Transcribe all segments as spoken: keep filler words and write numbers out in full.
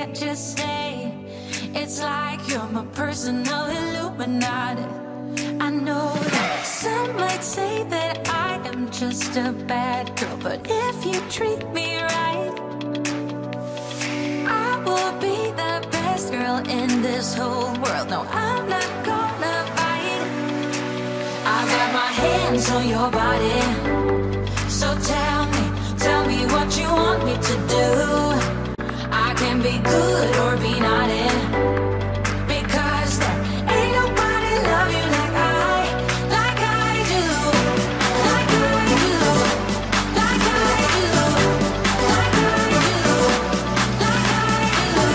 can't just stay. It's like you're my personal Illuminati. I know that some might say that I am just a bad girl, but if you treat me right, I will be the best girl in this whole world. No, I'm not gonna fight. I got my hands on your body, so tell me, tell me what you want me to do. I can be good or be naughty, because there ain't nobody love you like I, like I do, like I do, like I do, like I do, like I do, like I do, like I do.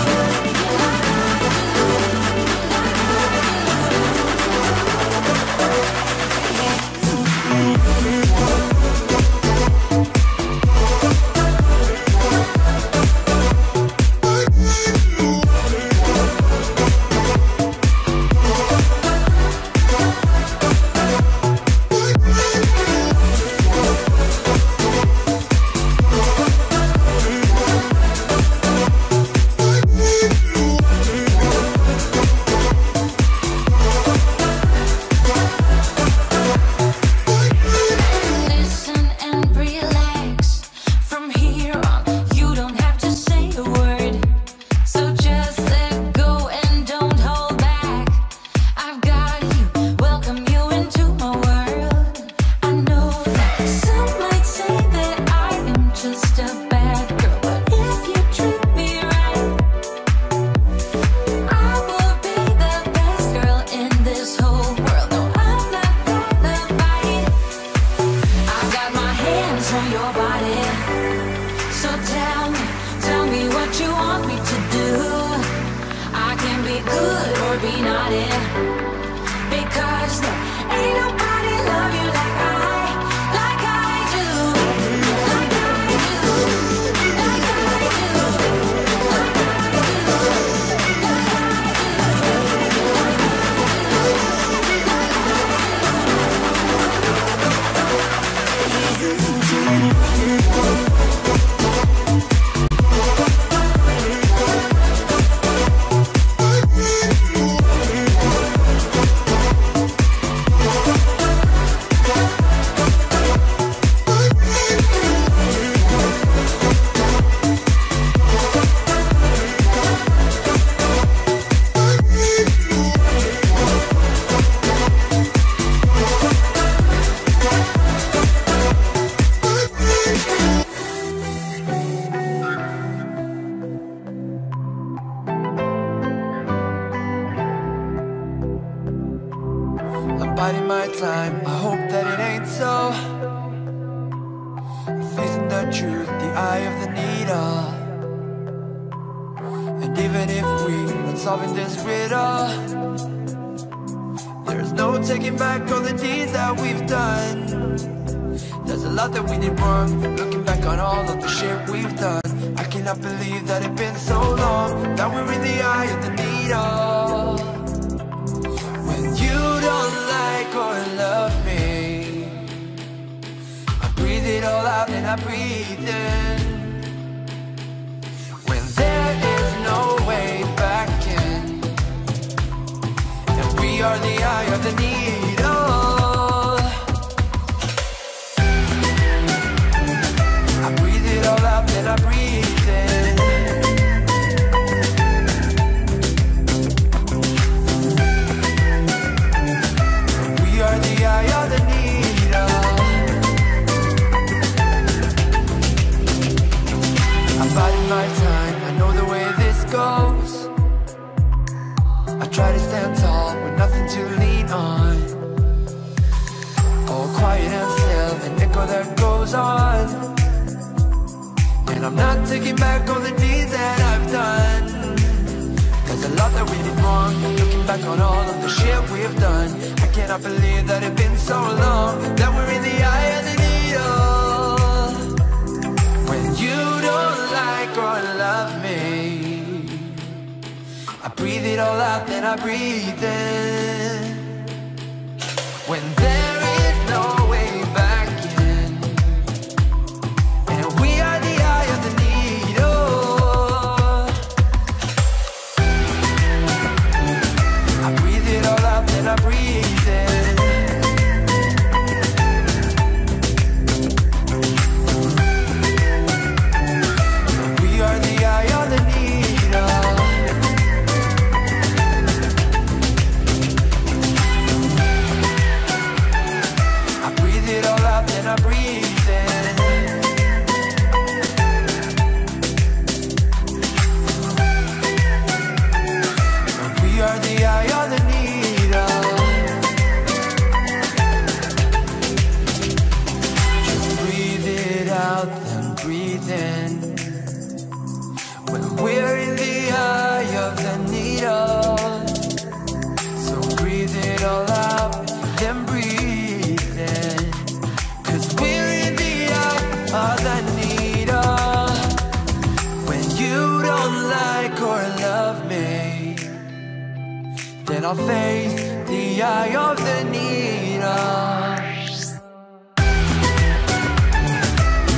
Then I'll face the eye of the needle.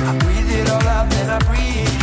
I breathe it all out, then I breathe.